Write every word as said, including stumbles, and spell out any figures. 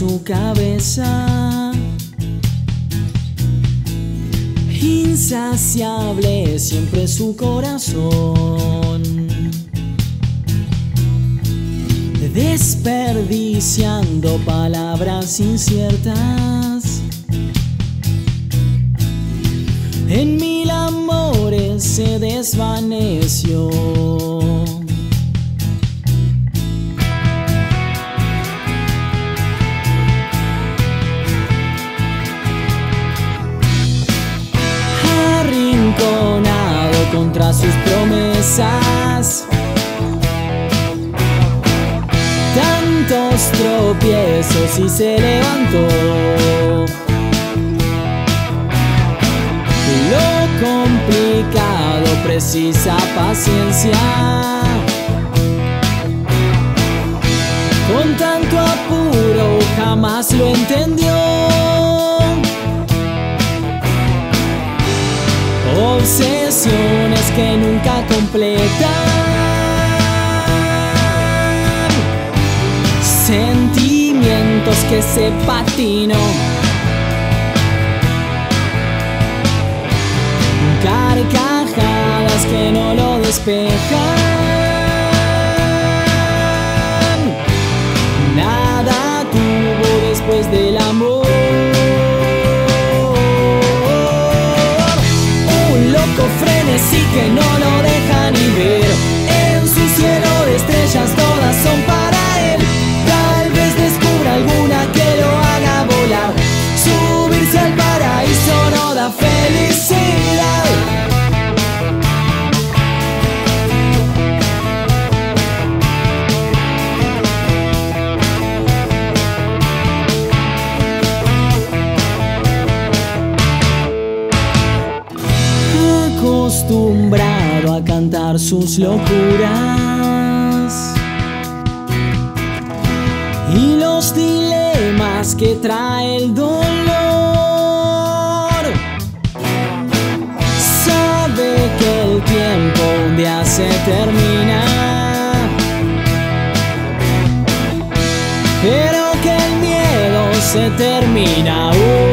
su cabeza, insaciable siempre su corazón, desperdiciando palabras inciertas. En mil amores se desvaneció. Arrinconado contra sus promesas, tantos tropiezos y se levantó. Lo complicado precisa paciencia. Con tanto apuro jamás lo entendió. Obsesiones que nunca completan, sentimientos que se patinó, carcajadas que no lo despejan. Nada tuvo después del amor. Un loco frenesí que no lo deja ni ver. En su cielo de estrellas todas son para felicidad. Acostumbrado a cantar sus locuras y los dilemas que trae el dolor, que el tiempo un día se termina, pero que el miedo se termina.